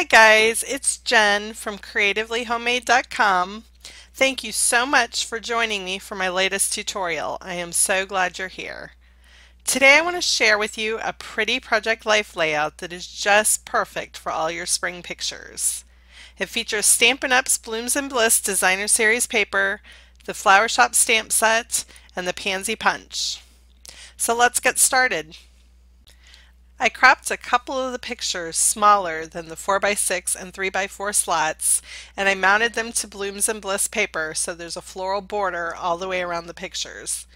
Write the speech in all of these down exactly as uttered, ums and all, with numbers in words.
Hi guys, it's Jen from creatively homemade dot com. Thank you so much for joining me for my latest tutorial. I am so glad you're here. Today I want to share with you a pretty Project Life layout that is just perfect for all your spring pictures. It features Stampin' Up's Blooms and Bliss Designer Series paper, the Flower Shop stamp set, and the Pansy Punch. So let's get started. I cropped a couple of the pictures smaller than the four by six and three by four slots, and I mounted them to Blooms and Bliss paper so there's a floral border all the way around the pictures.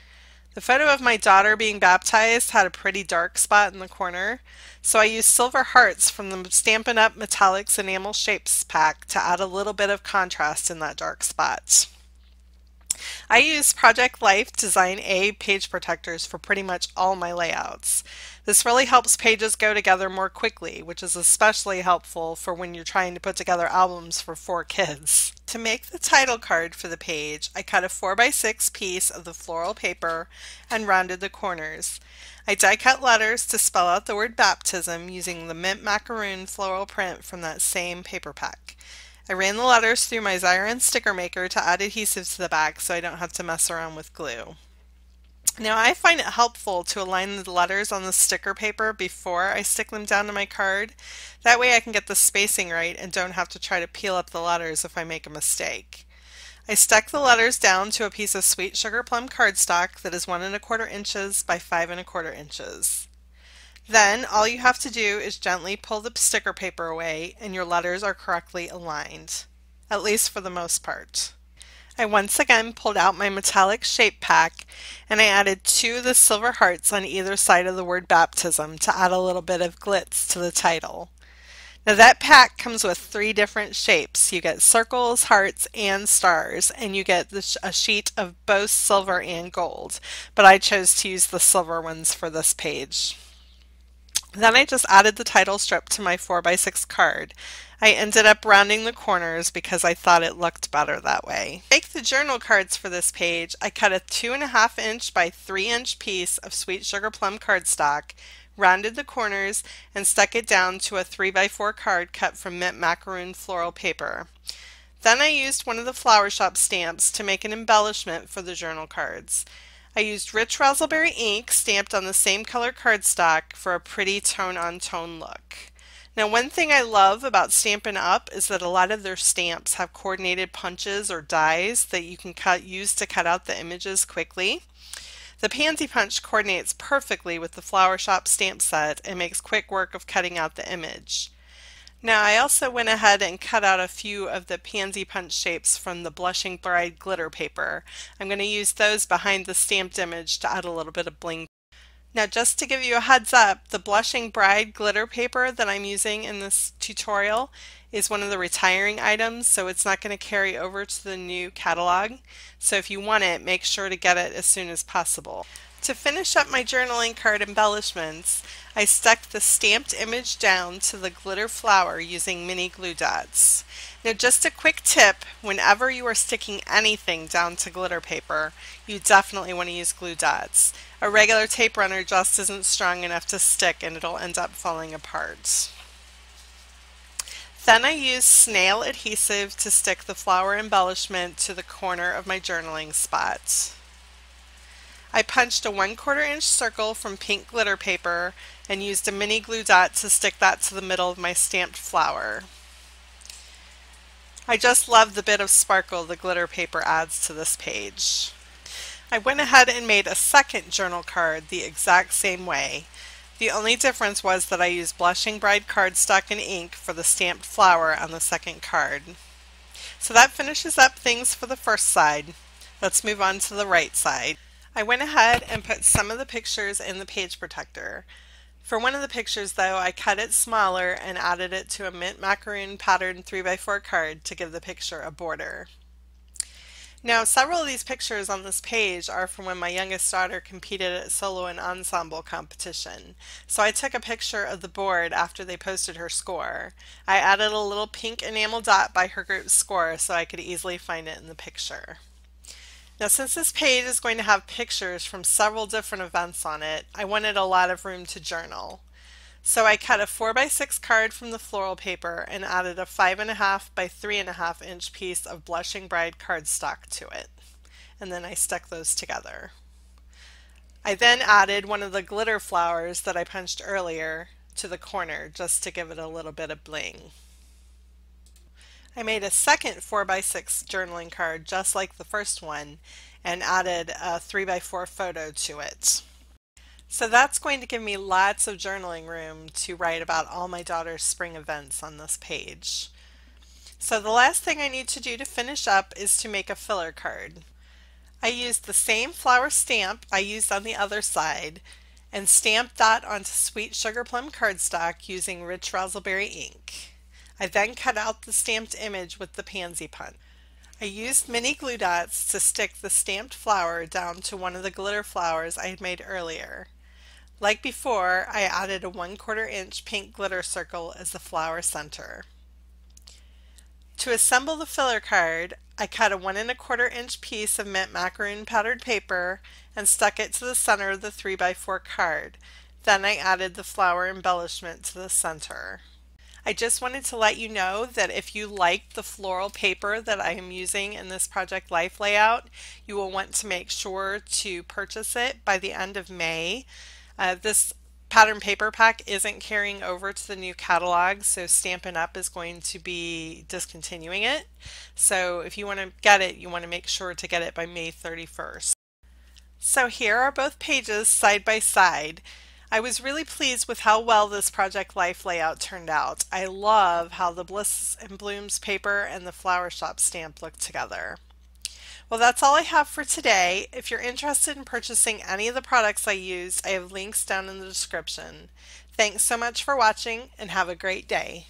The photo of my daughter being baptized had a pretty dark spot in the corner, so I used silver hearts from the Stampin' Up! Metallics Enamel Shapes pack to add a little bit of contrast in that dark spot. I use Project Life Design A page protectors for pretty much all my layouts. This really helps pages go together more quickly, which is especially helpful for when you're trying to put together albums for four kids. To make the title card for the page, I cut a four by six piece of the floral paper and rounded the corners. I die cut letters to spell out the word baptism using the mint macaroon floral print from that same paper pack. I ran the letters through my Xyron sticker maker to add adhesive to the back so I don't have to mess around with glue. Now I find it helpful to align the letters on the sticker paper before I stick them down to my card. That way I can get the spacing right and don't have to try to peel up the letters if I make a mistake. I stuck the letters down to a piece of sweet sugar plum cardstock that is one and a quarter inches by five and a quarter inches. Then all you have to do is gently pull the sticker paper away and your letters are correctly aligned, at least for the most part. I once again pulled out my metallic shape pack and I added two of the silver hearts on either side of the word baptism to add a little bit of glitz to the title. Now that pack comes with three different shapes. You get circles, hearts, and stars, and you get the sh a sheet of both silver and gold, but I chose to use the silver ones for this page. Then I just added the title strip to my four by six card. I ended up rounding the corners because I thought it looked better that way. To make the journal cards for this page, I cut a two and a half inch by three inch piece of sweet sugar plum cardstock, rounded the corners, and stuck it down to a three by four card cut from mint macaroon floral paper. Then I used one of the Flower Shop stamps to make an embellishment for the journal cards. I used Rich Razzleberry ink stamped on the same color cardstock for a pretty tone-on-tone look. Now one thing I love about Stampin' Up! Is that a lot of their stamps have coordinated punches or dies that you can cut, use to cut out the images quickly. The Pansy Punch coordinates perfectly with the Flower Shop stamp set and makes quick work of cutting out the image. Now I also went ahead and cut out a few of the Pansy Punch shapes from the Blushing Bride glitter paper. I'm going to use those behind the stamped image to add a little bit of bling. Now just to give you a heads up, the Blushing Bride glitter paper that I'm using in this tutorial is one of the retiring items, so it's not going to carry over to the new catalog. So if you want it, make sure to get it as soon as possible. To finish up my journaling card embellishments, I stuck the stamped image down to the glitter flower using mini glue dots. Now just a quick tip, whenever you are sticking anything down to glitter paper, you definitely want to use glue dots. A regular tape runner just isn't strong enough to stick and it'll end up falling apart. Then I used snail adhesive to stick the flower embellishment to the corner of my journaling spot. I punched a one quarter inch circle from pink glitter paper and used a mini glue dot to stick that to the middle of my stamped flower. I just love the bit of sparkle the glitter paper adds to this page. I went ahead and made a second journal card the exact same way. The only difference was that I used Blushing Bride cardstock and ink for the stamped flower on the second card. So that finishes up things for the first side. Let's move on to the right side. I went ahead and put some of the pictures in the page protector. For one of the pictures though, I cut it smaller and added it to a mint macaroon patterned three by four card to give the picture a border. Now several of these pictures on this page are from when my youngest daughter competed at solo and ensemble competition. So I took a picture of the board after they posted her score. I added a little pink enamel dot by her group's score so I could easily find it in the picture. Now since this page is going to have pictures from several different events on it, I wanted a lot of room to journal. So I cut a four by six card from the floral paper and added a five and a half by three and a half inch piece of Blushing Bride cardstock to it. And then I stuck those together. I then added one of the glitter flowers that I punched earlier to the corner just to give it a little bit of bling. I made a second four by six journaling card just like the first one and added a three by four photo to it. So that's going to give me lots of journaling room to write about all my daughter's spring events on this page. So the last thing I need to do to finish up is to make a filler card. I used the same flower stamp I used on the other side and stamped that onto Sweet Sugar Plum cardstock using Rich Razzleberry ink. I then cut out the stamped image with the Pansy Punch. I used mini glue dots to stick the stamped flower down to one of the glitter flowers I had made earlier. Like before, I added a one quarter inch pink glitter circle as the flower center. To assemble the filler card, I cut a one and a quarter inch piece of mint macaroon patterned paper and stuck it to the center of the three by four card. Then I added the flower embellishment to the center. I just wanted to let you know that if you like the floral paper that I am using in this Project Life layout, you will want to make sure to purchase it by the end of May. Uh, this pattern paper pack isn't carrying over to the new catalog, so Stampin' Up is going to be discontinuing it. So if you want to get it, you want to make sure to get it by May thirty-first. So here are both pages side by side. I was really pleased with how well this Project Life layout turned out. I love how the Bliss and Blooms paper and the Flower Shop stamp look together. Well, that's all I have for today. If you're interested in purchasing any of the products I used, I have links down in the description. Thanks so much for watching and have a great day.